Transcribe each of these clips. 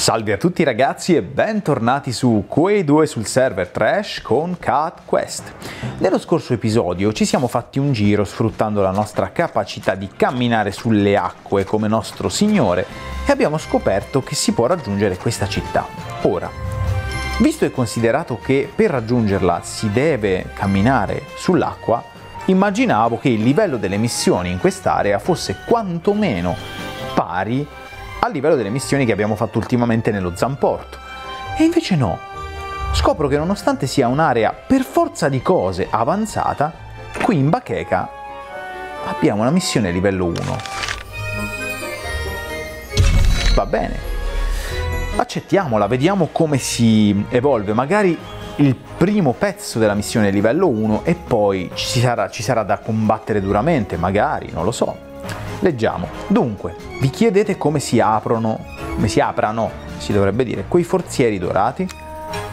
Salve a tutti ragazzi e bentornati su Quei 2 sul server Trash con Cat Quest. Nello scorso episodio ci siamo fatti un giro sfruttando la nostra capacità di camminare sulle acque come nostro signore e abbiamo scoperto che si può raggiungere questa città. Ora, visto e considerato che per raggiungerla si deve camminare sull'acqua, immaginavo che il livello delle missioni in quest'area fosse quantomeno pari al livello delle missioni che abbiamo fatto ultimamente nello Zamporto. E invece no, scopro che nonostante sia un'area per forza di cose avanzata, qui in Bacheca abbiamo una missione livello 1. Va bene, accettiamola, vediamo come si evolve, magari il primo pezzo della missione è livello 1 e poi ci sarà da combattere duramente, magari, non lo so. Leggiamo. Dunque, vi chiedete come si aprano, si dovrebbe dire, quei forzieri dorati?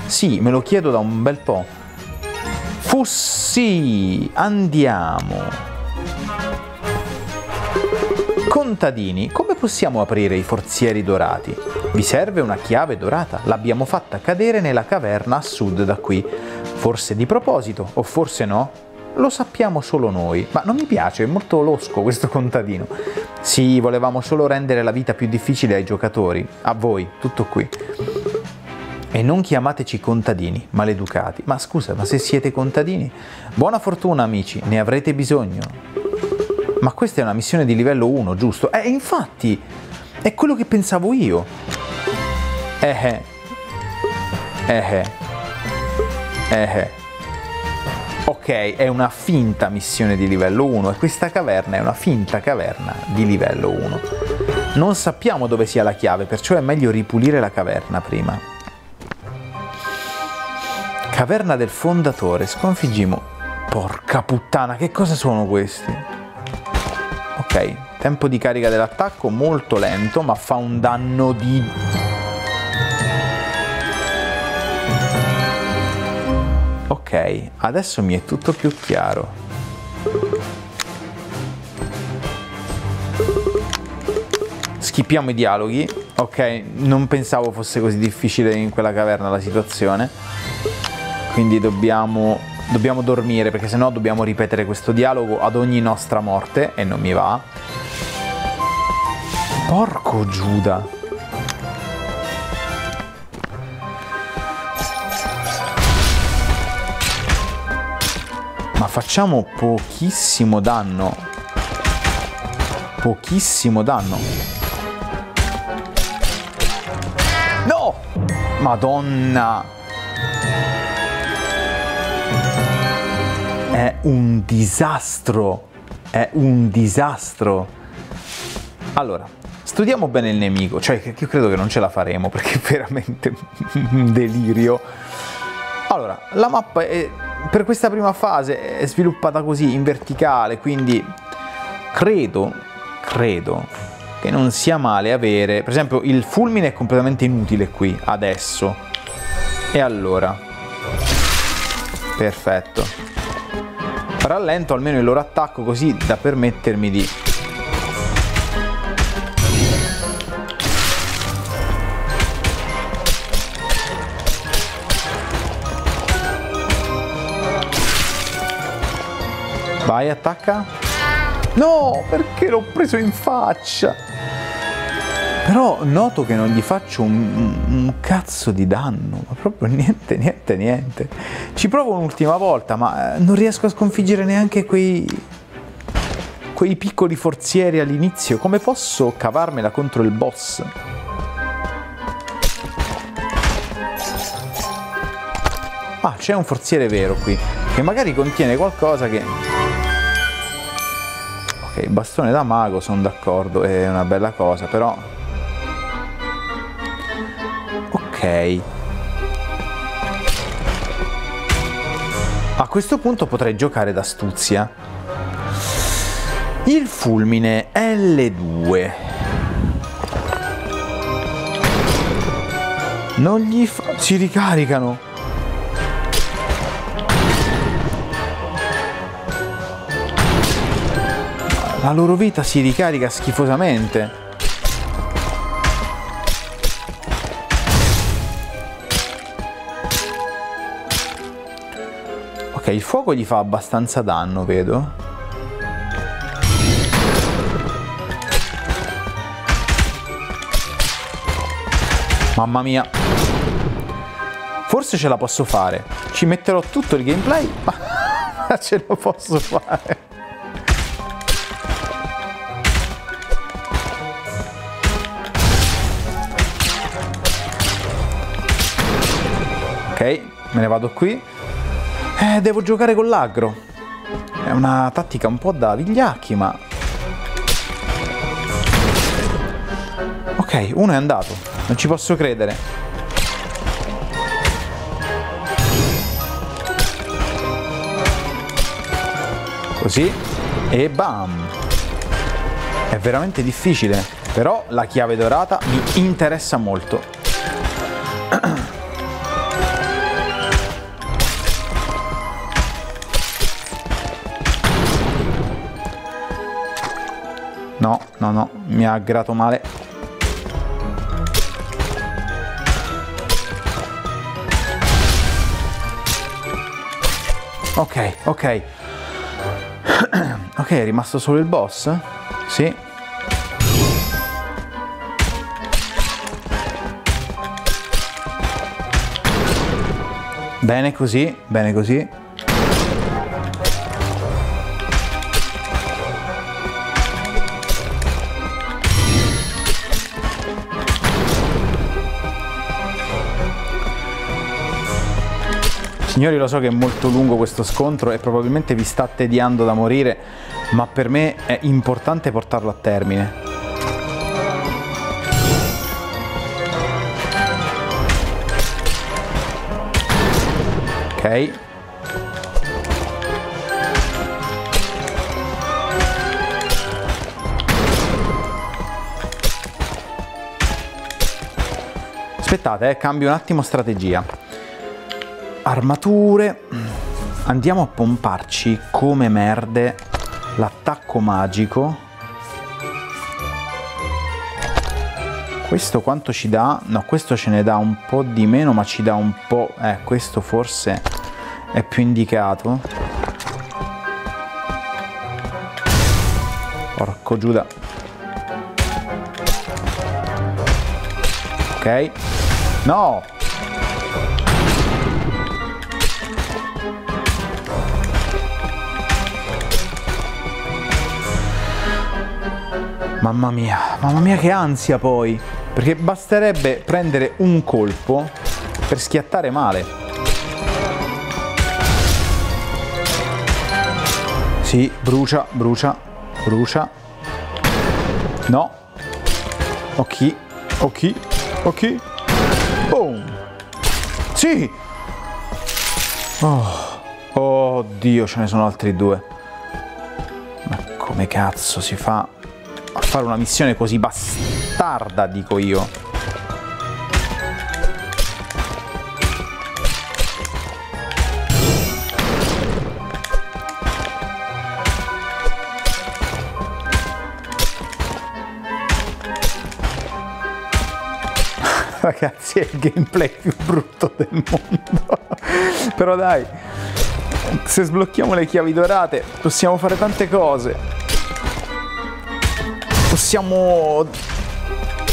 Sì, me lo chiedo da un bel po'. Fussi, andiamo. Contadini, come possiamo aprire i forzieri dorati? Vi serve una chiave dorata, l'abbiamo fatta cadere nella caverna a sud da qui. Forse di proposito, o forse no? Lo sappiamo solo noi, ma non mi piace, è molto losco questo contadino. Sì, volevamo solo rendere la vita più difficile ai giocatori, a voi, tutto qui. E non chiamateci contadini, maleducati. Ma scusa, ma se siete contadini? Buona fortuna amici, ne avrete bisogno. Ma questa è una missione di livello 1, giusto? Infatti, è quello che pensavo io. Ok, è una finta missione di livello 1 e questa caverna è una finta caverna di livello 1. Non sappiamo dove sia la chiave, perciò è meglio ripulire la caverna prima. Caverna del Fondatore, sconfiggimo. Porca puttana, che cosa sono questi? Ok, tempo di carica dell'attacco molto lento, ma fa un danno di... Ok, adesso mi è tutto più chiaro. Schippiamo i dialoghi. Ok, non pensavo fosse così difficile in quella caverna la situazione. Quindi dobbiamo dormire, perché sennò dobbiamo ripetere questo dialogo ad ogni nostra morte e non mi va. Porco Giuda. Ma facciamo pochissimo danno. Pochissimo danno. No! Madonna! È un disastro. È un disastro. Allora, studiamo bene il nemico. Cioè, io credo che non ce la faremo, perché è veramente un delirio. Allora, la mappa è... Per questa prima fase è sviluppata così, in verticale, quindi credo che non sia male avere... Per esempio il fulmine è completamente inutile qui, adesso. E allora? Perfetto. Rallento almeno il loro attacco così da permettermi di... Vai, attacca. No, perché l'ho preso in faccia. Però noto che non gli faccio un cazzo di danno. Ma proprio niente. Ci provo un'ultima volta, ma non riesco a sconfiggere neanche quei piccoli forzieri all'inizio. Come posso cavarmela contro il boss? Ah, c'è un forziere vero qui, che magari contiene qualcosa che... Il bastone da mago, sono d'accordo, è una bella cosa, però... Ok. A questo punto potrei giocare d'astuzia. Il fulmine L2. Non gli fa... Si ricaricano! La loro vita si ricarica schifosamente. Ok, il fuoco gli fa abbastanza danno, vedo. Mamma mia. Forse ce la posso fare. Ci metterò tutto il gameplay, ma ce la posso fare. Ok, me ne vado qui. Devo giocare con l'aggro. È una tattica un po' da vigliacchi, ma... Ok, uno è andato. Non ci posso credere. Così. E bam! È veramente difficile. Però la chiave dorata mi interessa molto. No, no, no, mi ha aggrato male. Ok, ok. Ok, è rimasto solo il boss? Sì. Bene così, bene così. Signori, lo so che è molto lungo questo scontro e probabilmente vi sta tediando da morire, ma per me è importante portarlo a termine. Ok. Aspettate, cambio un attimo strategia. Armature, andiamo a pomparci come merde l'attacco magico. Questo quanto ci dà? No, questo ce ne dà un po' di meno, ma ci dà un po'... questo forse è più indicato. Porco Giuda. Ok. No! Mamma mia che ansia poi, perché basterebbe prendere un colpo per schiattare male. Sì, brucia, brucia, brucia. No. Ok, ok, ok. Boom. Sì. Oh, oddio, ce ne sono altri due. Ma come cazzo si fa a fare una missione così bastarda, dico io. Ragazzi, è il gameplay più brutto del mondo. Però dai, se sblocchiamo le chiavi dorate possiamo fare tante cose. Possiamo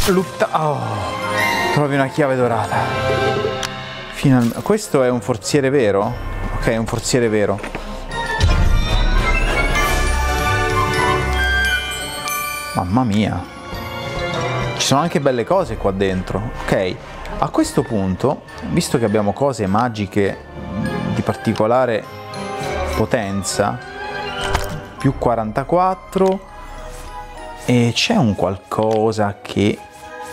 lottare. Oh, trovi una chiave dorata. Finalmente. Questo è un forziere vero? Ok, è un forziere vero. Mamma mia. Ci sono anche belle cose qua dentro. Ok, a questo punto, visto che abbiamo cose magiche di particolare potenza, più 44... E c'è un qualcosa che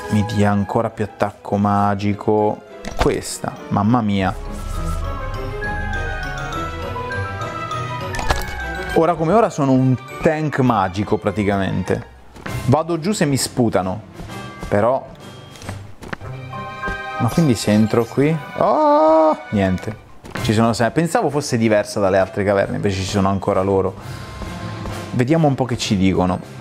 mi dia ancora più attacco magico. Questa, mamma mia. Ora come ora sono un tank magico praticamente. Vado giù se mi sputano. Però... Ma quindi se entro qui... Oh! Niente. Ci sono sempre... Pensavo fosse diversa dalle altre caverne, invece ci sono ancora loro. Vediamo un po' che ci dicono.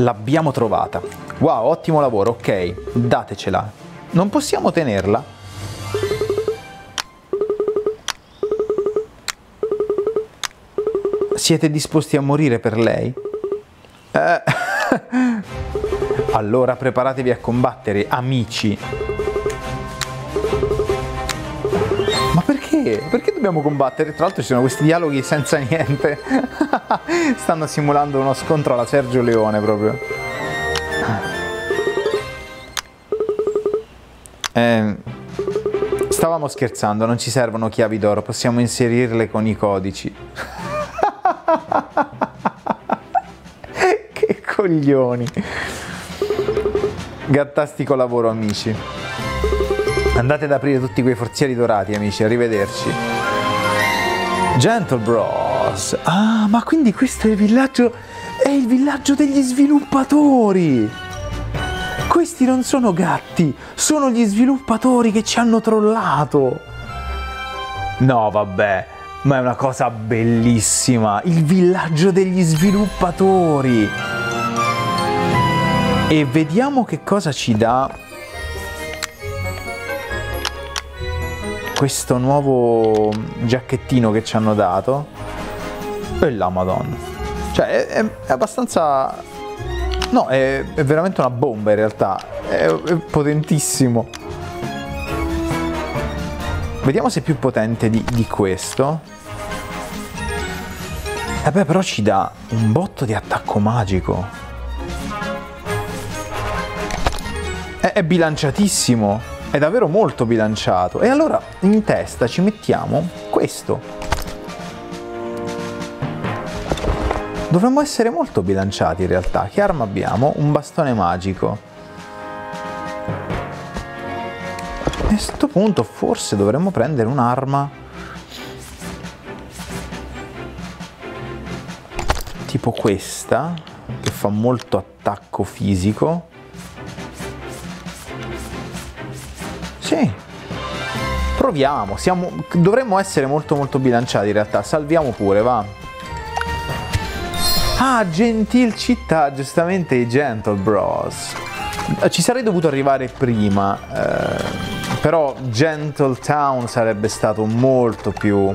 L'abbiamo trovata. Wow, ottimo lavoro, ok. Datecela. Non possiamo tenerla? Siete disposti a morire per lei? Allora preparatevi a combattere, amici. Ma perché? Perché dobbiamo combattere? Tra l'altro ci sono questi dialoghi senza niente. Stanno simulando uno scontro alla Sergio Leone proprio. Stavamo scherzando, non ci servono chiavi d'oro, possiamo inserirle con i codici. Che coglioni. Gattastico lavoro, amici. Andate ad aprire tutti quei forzieri dorati, amici, arrivederci. Gentle Bros. Ah, ma quindi questo è il villaggio degli sviluppatori. Questi non sono gatti, sono gli sviluppatori che ci hanno trollato. No, vabbè, ma è una cosa bellissima. Il villaggio degli sviluppatori. E vediamo che cosa ci dà questo nuovo giacchettino che ci hanno dato. E la Madonna. Cioè, è abbastanza... No, è veramente una bomba in realtà, è potentissimo. Vediamo se è più potente di questo. E beh, però ci dà un botto di attacco magico. È bilanciatissimo, è davvero molto bilanciato. E allora in testa ci mettiamo questo. Dovremmo essere molto bilanciati in realtà. Che arma abbiamo? Un bastone magico. E a questo punto forse dovremmo prendere un'arma tipo questa, che fa molto attacco fisico. Sì. Proviamo. Dovremmo essere molto bilanciati in realtà. Salviamo pure, va. Ah, Gentil Città, giustamente i Gentle Bros. Ci sarei dovuto arrivare prima, però Gentle Town sarebbe stato molto più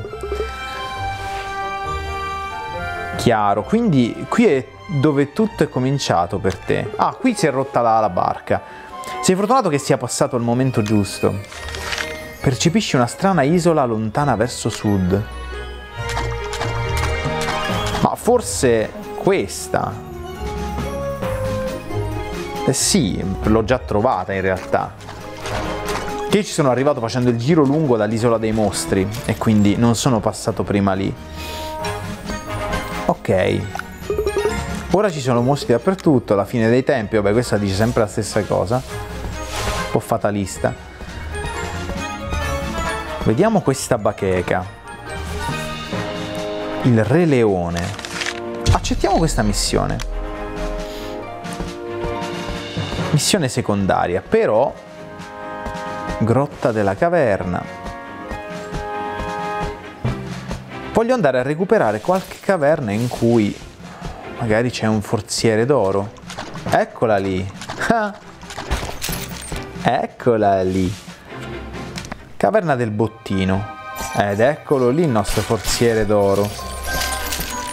chiaro. Quindi qui è dove tutto è cominciato per te. Ah, qui si è rotta la barca. Sei fortunato che sia passato il momento giusto. Percepisci una strana isola lontana verso sud. Ma forse... questa? Sì, l'ho già trovata in realtà. Che ci sono arrivato facendo il giro lungo dall'isola dei mostri e quindi non sono passato prima lì. Ok. Ora ci sono mostri dappertutto, alla fine dei tempi, vabbè, questa dice sempre la stessa cosa. Un po' fatalista. Vediamo questa bacheca. Il Re Leone. Accettiamo questa missione. Missione secondaria, però... Grotta della caverna. Voglio andare a recuperare qualche caverna in cui magari c'è un forziere d'oro. Eccola lì. Eccola lì. Caverna del Bottino. Ed eccolo lì il nostro forziere d'oro.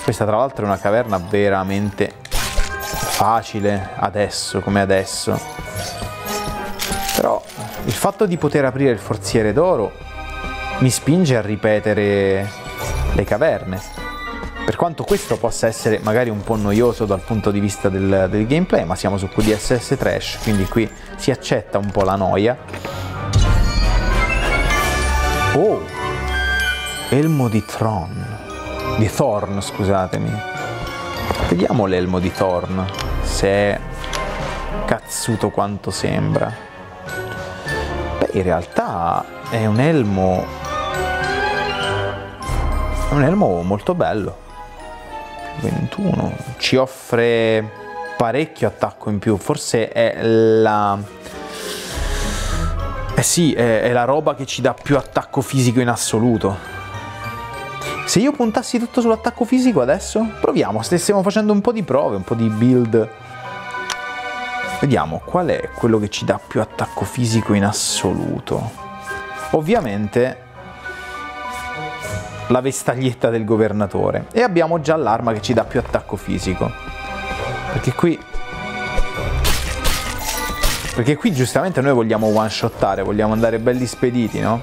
Questa tra l'altro è una caverna veramente facile adesso, come adesso. Però il fatto di poter aprire il forziere d'oro mi spinge a ripetere le caverne. Per quanto questo possa essere magari un po' noioso dal punto di vista del gameplay, ma siamo su QDSS Trash, quindi qui si accetta un po' la noia. Oh! Elmo di Thorn. Di Thorn, scusatemi. Vediamo l'elmo di Thorn, se è cazzuto quanto sembra. Beh, in realtà è un elmo... è un elmo molto bello. 21. Ci offre parecchio attacco in più. Forse è la... eh sì, è la roba che ci dà più attacco fisico in assoluto. Se io puntassi tutto sull'attacco fisico adesso? Proviamo, stiamo facendo un po' di prove, un po' di build. Vediamo qual è quello che ci dà più attacco fisico in assoluto. Ovviamente la vestaglietta del governatore, e abbiamo già l'arma che ci dà più attacco fisico, perché qui giustamente noi vogliamo one shottare, vogliamo andare belli spediti, no?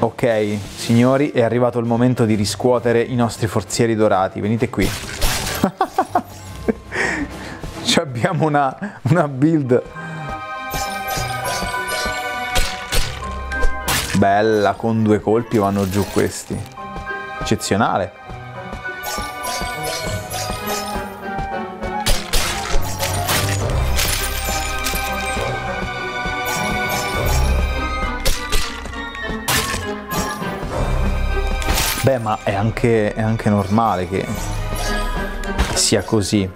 Ok, signori, è arrivato il momento di riscuotere i nostri forzieri dorati. Venite qui. Abbiamo una build bella, con 2 colpi vanno giù questi. Eccezionale. Beh, ma è anche normale che sia così.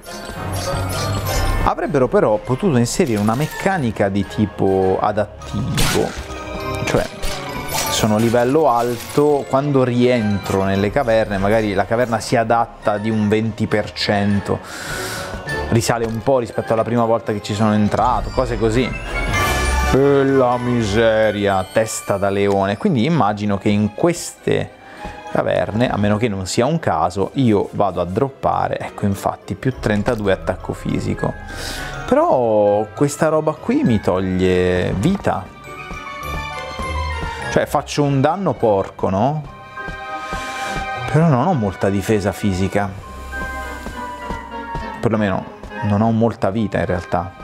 Avrebbero però potuto inserire una meccanica di tipo adattivo, cioè sono a livello alto, quando rientro nelle caverne magari la caverna si adatta di un 20%, risale un po' rispetto alla prima volta che ci sono entrato, cose così. Bella miseria, testa da leone. Quindi immagino che in queste caverne, a meno che non sia un caso, io vado a droppare, ecco, infatti più 32 attacco fisico, però questa roba qui mi toglie vita, cioè faccio un danno porco, no? Però non ho molta difesa fisica, perlomeno non ho molta vita in realtà.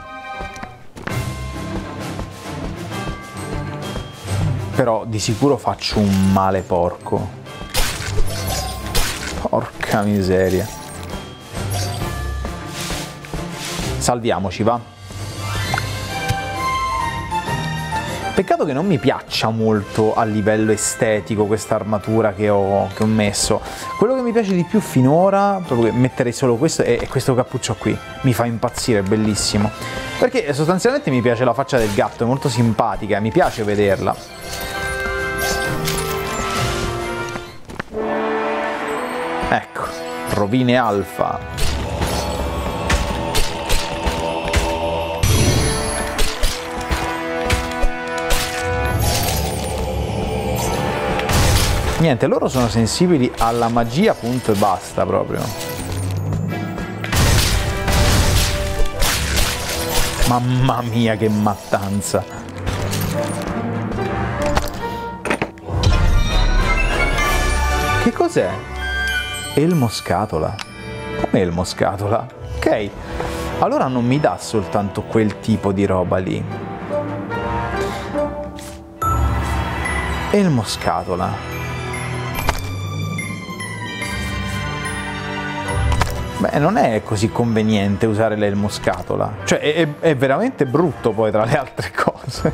Però di sicuro faccio un male porco. Porca miseria. Salviamoci, va. Peccato che non mi piaccia molto a livello estetico questa armatura che ho messo. Quello che mi piace di più finora, proprio che metterei solo questo, è questo cappuccio qui. Mi fa impazzire, è bellissimo. Perché sostanzialmente mi piace la faccia del gatto, è molto simpatica, mi piace vederla. Ecco, Rovine Alfa. Niente, loro sono sensibili alla magia, punto e basta proprio. Mamma mia, che mattanza! Che cos'è? Elmo Scatola. Come Elmo Scatola? Ok, allora non mi dà soltanto quel tipo di roba lì. Elmo Scatola. Beh, non è così conveniente usare l'Elmo Scatola. Cioè, è veramente brutto poi tra le altre cose.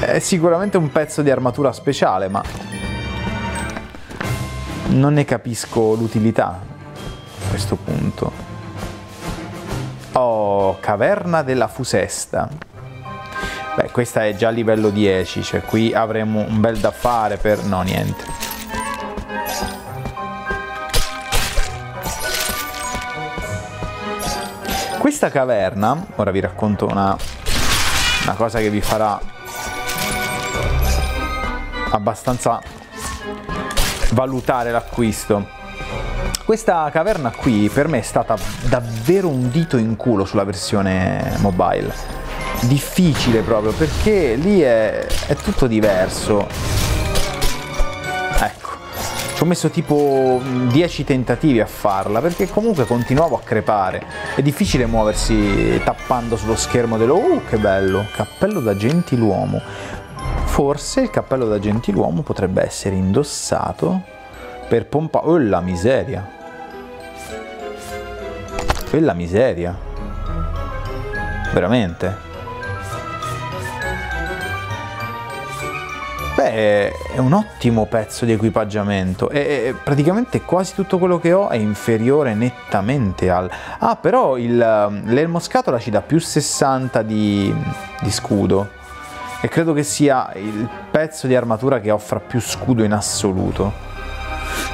È sicuramente un pezzo di armatura speciale, ma non ne capisco l'utilità a questo punto. Oh, Caverna della Fusesta. Beh, questa è già a livello 10, cioè qui avremo un bel da fare per... no, niente. Questa caverna, ora vi racconto una cosa che vi farà abbastanza valutare l'acquisto. Questa caverna qui per me è stata davvero un dito in culo sulla versione mobile. Difficile proprio, perché lì è tutto diverso. Ecco, ci ho messo tipo 10 tentativi a farla, perché comunque continuavo a crepare. È difficile muoversi tappando sullo schermo dello... che bello! Cappello da gentiluomo. Forse il cappello da gentiluomo potrebbe essere indossato per pompa... oh la miseria! Quella miseria! Veramente! Beh, è un ottimo pezzo di equipaggiamento, e praticamente quasi tutto quello che ho è inferiore nettamente al... ah, però l'elmo scatola ci dà più 60 di scudo. E credo che sia il pezzo di armatura che offra più scudo in assoluto.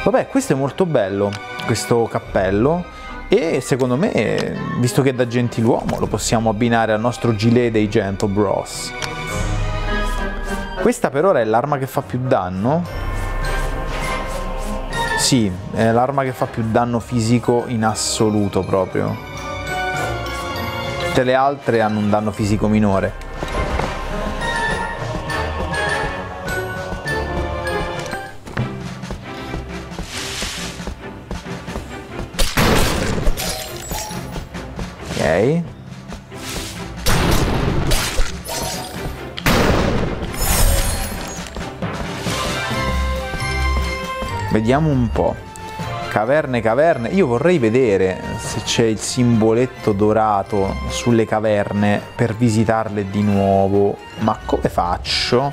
Vabbè, questo è molto bello, questo cappello, e secondo me, visto che è da gentiluomo, lo possiamo abbinare al nostro gilet dei Gentle Bros. Questa per ora è l'arma che fa più danno? Sì, è l'arma che fa più danno fisico in assoluto proprio. Tutte le altre hanno un danno fisico minore. Ok. Vediamo un po'. Caverne, caverne. Io vorrei vedere se c'è il simboletto dorato sulle caverne per visitarle di nuovo. Ma come faccio?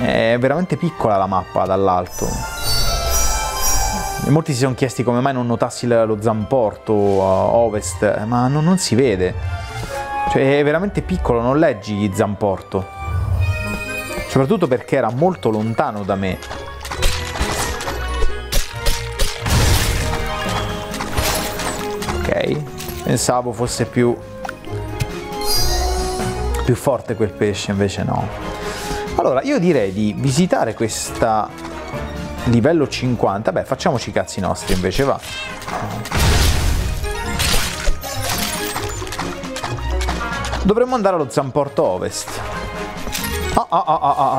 È veramente piccola la mappa dall'alto. Molti si sono chiesti come mai non notassi lo Zamporto Ovest, ma non si vede. Cioè è veramente piccolo, non leggi Zamporto. Soprattutto perché era molto lontano da me. Pensavo fosse più forte quel pesce, invece no. Allora io direi di visitare questa livello 50. Beh, facciamoci i cazzi nostri invece, va. Dovremmo andare allo Zamport Ovest.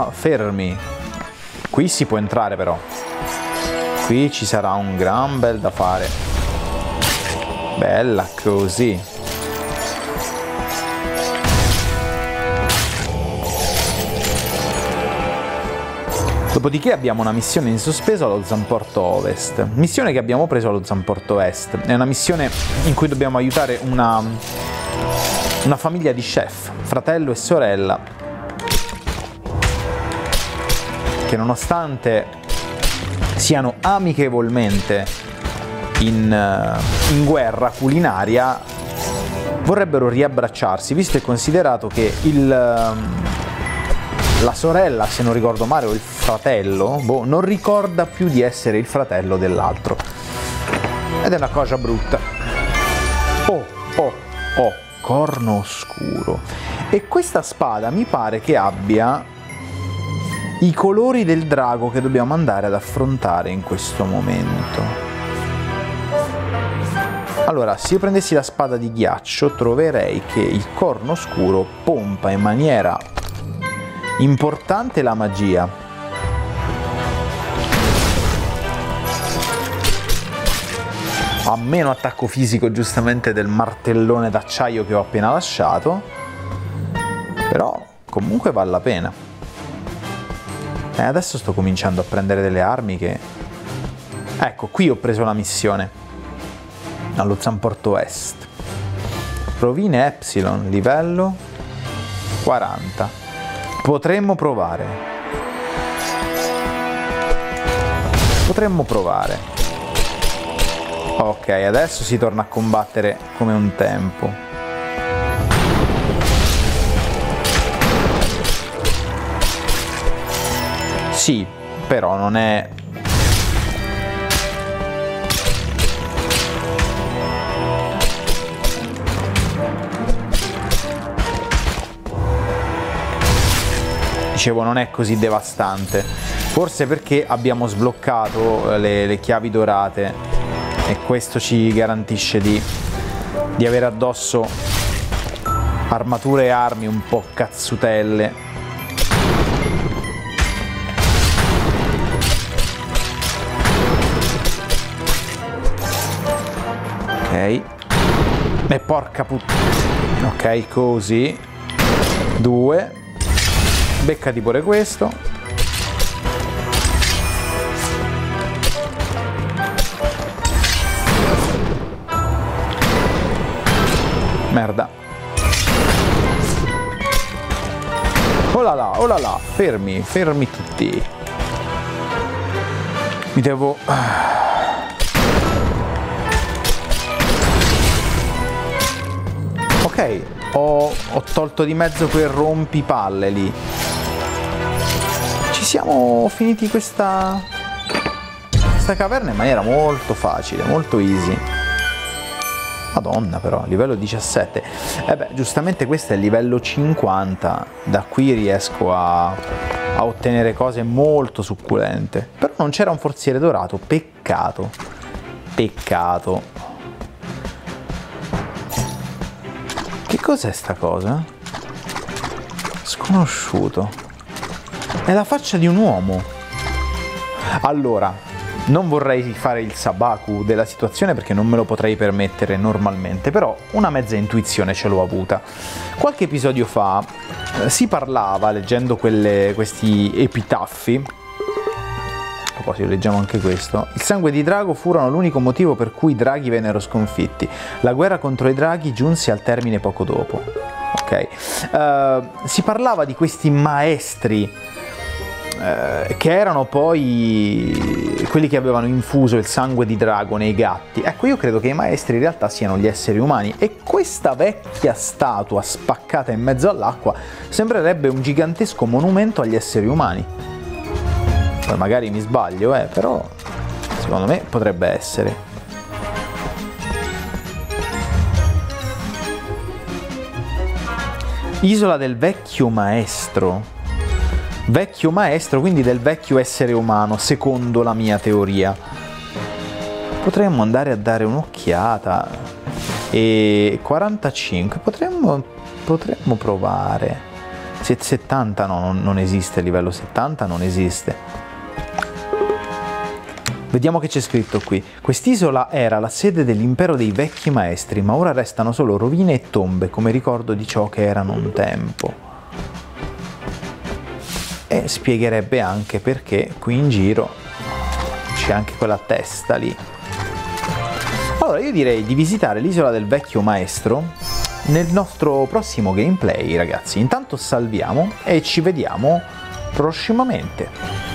Fermi. Qui si può entrare però. Qui ci sarà un gran bel da fare. Bella così. Dopodiché abbiamo una missione in sospeso allo Zamport Ovest. Missione che abbiamo preso allo Zamport Est. È una missione in cui dobbiamo aiutare una famiglia di chef, fratello e sorella, che nonostante siano amichevolmente in guerra culinaria vorrebbero riabbracciarsi, visto e considerato che la sorella, se non ricordo male, o il fratello, boh, non ricorda più di essere il fratello dell'altro, ed è una cosa brutta. Corno oscuro. E questa spada mi pare che abbia i colori del drago che dobbiamo andare ad affrontare in questo momento. Allora, se io prendessi la spada di ghiaccio, troverei che il corno oscuro pompa in maniera importante la magia. Ha meno attacco fisico, giustamente, del martellone d'acciaio che ho appena lasciato, però comunque vale la pena. Adesso sto cominciando a prendere delle armi che... Ecco, qui ho preso la missione. Allo Zamport Est, Rovine Epsilon, livello 40. Potremmo provare. Ok, adesso si torna a combattere come un tempo. Sì, però non è... non è così devastante, forse perché abbiamo sbloccato le chiavi dorate e questo ci garantisce di avere addosso armature e armi un po' cazzutelle. Ok, e porca puttana. Ok, così. Due. Beccati pure questo. Merda. Oh là là, fermi, fermi tutti. Mi devo... Ok, ho tolto di mezzo quel rompipalle lì. Siamo finiti questa questa caverna in maniera molto facile, molto easy. Madonna però, livello 17. E beh, giustamente questo è il livello 50. Da qui riesco a ottenere cose molto succulente. Però non c'era un forziere dorato, peccato. Peccato. Che cos'è sta cosa? Sconosciuto. È la faccia di un uomo. Allora, non vorrei fare il sabaku della situazione perché non me lo potrei permettere normalmente, però una mezza intuizione ce l'ho avuta. Qualche episodio fa si parlava, leggendo questi epitaffi, poi leggiamo anche questo, il sangue di drago furono l'unico motivo per cui i draghi vennero sconfitti. La guerra contro i draghi giunse al termine poco dopo. Ok. Si parlava di questi maestri che erano poi quelli che avevano infuso il sangue di drago nei gatti. Ecco, io credo che i maestri in realtà siano gli esseri umani, e questa vecchia statua spaccata in mezzo all'acqua sembrerebbe un gigantesco monumento agli esseri umani. Poi magari mi sbaglio, però secondo me potrebbe essere. Isola del Vecchio Maestro. Vecchio maestro, quindi del vecchio essere umano, secondo la mia teoria. Potremmo andare a dare un'occhiata. E 45, potremmo provare. 70 no, non esiste, livello 70 non esiste. Vediamo che c'è scritto qui. Quest'isola era la sede dell'impero dei vecchi maestri, ma ora restano solo rovine e tombe come ricordo di ciò che erano un tempo. E spiegherebbe anche perché qui in giro c'è anche quella testa lì. Allora io direi di visitare l'isola del vecchio maestro nel nostro prossimo gameplay, ragazzi. Intanto salviamo e ci vediamo prossimamente.